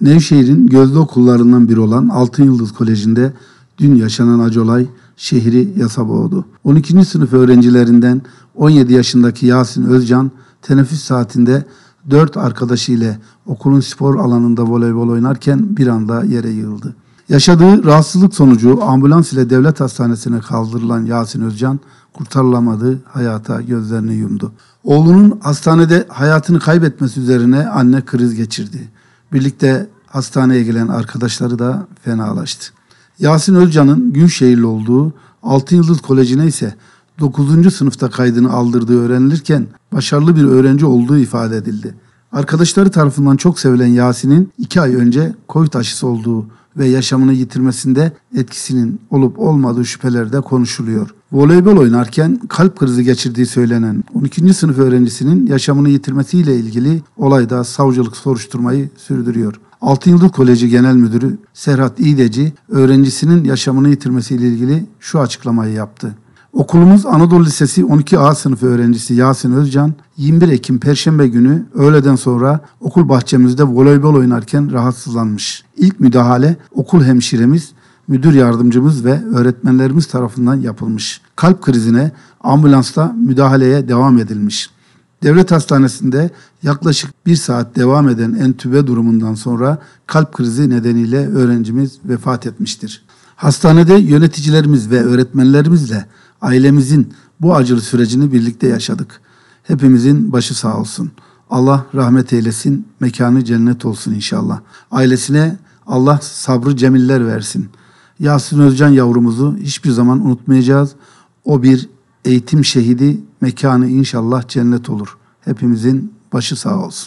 Nevşehir'in gözde okullarından biri olan Altın Yıldız Koleji'nde dün yaşanan acı olay şehri yasa boğdu. 12. sınıf öğrencilerinden 17 yaşındaki Yasin Özcan teneffüs saatinde 4 arkadaşıyla okulun spor alanında voleybol oynarken bir anda yere yığıldı. Yaşadığı rahatsızlık sonucu ambulans ile devlet hastanesine kaldırılan Yasin Özcan kurtarılamadı, hayata gözlerini yumdu. Oğlunun hastanede hayatını kaybetmesi üzerine anne kriz geçirdi. Birlikte hastaneye gelen arkadaşları da fenalaştı. Yasin Özcan'ın Gülşehirli olduğu Altın Yıldız Koleji'ne ise 9. sınıfta kaydını aldırdığı öğrenilirken başarılı bir öğrenci olduğu ifade edildi. Arkadaşları tarafından çok sevilen Yasin'in 2 ay önce Covid aşısı olduğu ve yaşamını yitirmesinde etkisinin olup olmadığı şüpheleri de konuşuluyor. Voleybol oynarken kalp krizi geçirdiği söylenen 12. sınıf öğrencisinin yaşamını yitirmesiyle ilgili olayda savcılık soruşturmayı sürdürüyor. Altın Yıldız Koleji Genel Müdürü Serhat İdeci öğrencisinin yaşamını yitirmesiyle ilgili şu açıklamayı yaptı. Okulumuz Anadolu Lisesi 12A sınıfı öğrencisi Yasin Özcan 21 Ekim Perşembe günü öğleden sonra okul bahçemizde voleybol oynarken rahatsızlanmış. İlk müdahale okul hemşiremiz, müdür yardımcımız ve öğretmenlerimiz tarafından yapılmış. Kalp krizine ambulansta müdahaleye devam edilmiş. Devlet hastanesinde yaklaşık 1 saat devam eden entübe durumundan sonra kalp krizi nedeniyle öğrencimiz vefat etmiştir. Hastanede yöneticilerimiz ve öğretmenlerimizle ailemizin bu acılı sürecini birlikte yaşadık. Hepimizin başı sağ olsun. Allah rahmet eylesin, mekanı cennet olsun inşallah. Ailesine Allah sabrı cemiller versin. Yasin Özcan yavrumuzu hiçbir zaman unutmayacağız. O bir eğitim şehidi, mekanı inşallah cennet olur. Hepimizin başı sağ olsun.